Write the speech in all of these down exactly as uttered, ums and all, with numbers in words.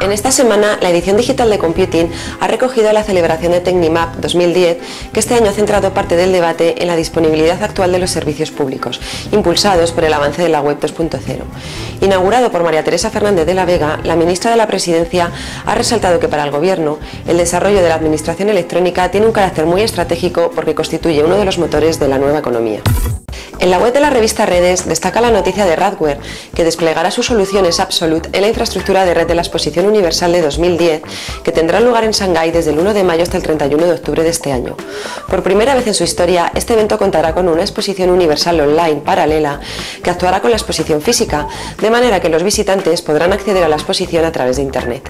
En esta semana, la edición digital de Computing ha recogido la celebración de Technimap dos mil diez, que este año ha centrado parte del debate en la disponibilidad actual de los servicios públicos, impulsados por el avance de la web dos punto cero. Inaugurado por María Teresa Fernández de la Vega, la ministra de la Presidencia ha resaltado que para el Gobierno, el desarrollo de la administración electrónica tiene un carácter muy estratégico porque constituye uno de los motores de la nueva economía. En la web de la revista Redes destaca la noticia de Radware, que desplegará sus soluciones Absolute en la infraestructura de red de la Exposición Universal de dos mil diez, que tendrá lugar en Shanghái desde el uno de mayo hasta el treinta y uno de octubre de este año. Por primera vez en su historia, este evento contará con una exposición universal online paralela que actuará con la exposición física, de manera que los visitantes podrán acceder a la exposición a través de Internet.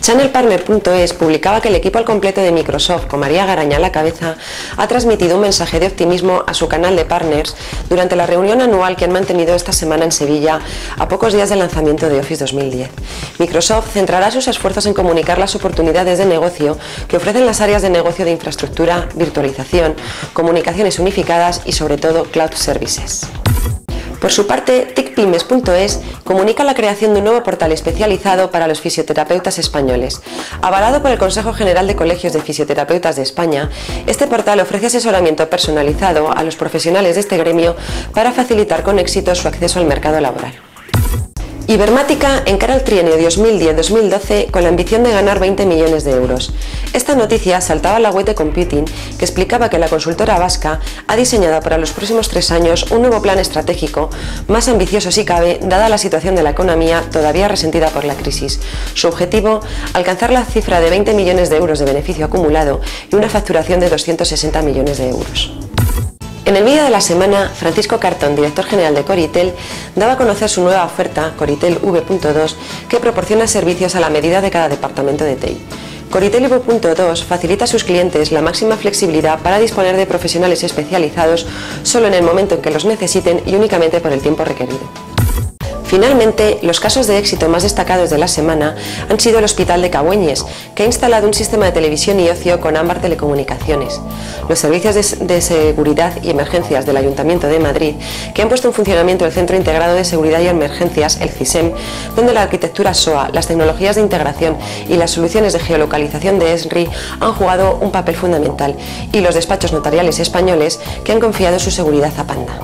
Channel Partner punto es publicaba que el equipo al completo de Microsoft, con María Garaña a la cabeza, ha transmitido un mensaje de optimismo a su canal de partners durante la reunión anual que han mantenido esta semana en Sevilla, a pocos días del lanzamiento de Office dos mil diez. Microsoft centrará sus esfuerzos en comunicar las oportunidades de negocio que ofrecen las áreas de negocio de infraestructura, virtualización, comunicaciones unificadas y, sobre todo, cloud services. Por su parte, TICPymes punto es comunica la creación de un nuevo portal especializado para los fisioterapeutas españoles. Avalado por el Consejo General de Colegios de Fisioterapeutas de España, este portal ofrece asesoramiento personalizado a los profesionales de este gremio para facilitar con éxito su acceso al mercado laboral. Ibermática encara el trienio dos mil diez dos mil doce con la ambición de ganar veinte millones de euros. Esta noticia saltaba a la web de Computing, que explicaba que la consultora vasca ha diseñado para los próximos tres años un nuevo plan estratégico, más ambicioso si cabe, dada la situación de la economía todavía resentida por la crisis. Su objetivo, alcanzar la cifra de veinte millones de euros de beneficio acumulado y una facturación de doscientos sesenta millones de euros. En el vídeo de la semana, Francisco Cartón, director general de Coritel, daba a conocer su nueva oferta, Coritel V punto dos, que proporciona servicios a la medida de cada departamento de T I. Coritel V punto dos facilita a sus clientes la máxima flexibilidad para disponer de profesionales especializados solo en el momento en que los necesiten y únicamente por el tiempo requerido. Finalmente, los casos de éxito más destacados de la semana han sido el Hospital de Cabueñes, que ha instalado un sistema de televisión y ocio con Ámbar Telecomunicaciones, los servicios de, de seguridad y emergencias del Ayuntamiento de Madrid, que han puesto en funcionamiento el Centro Integrado de Seguridad y Emergencias, el CISEM, donde la arquitectura S O A, las tecnologías de integración y las soluciones de geolocalización de E S R I han jugado un papel fundamental, y los despachos notariales españoles, que han confiado su seguridad a Panda.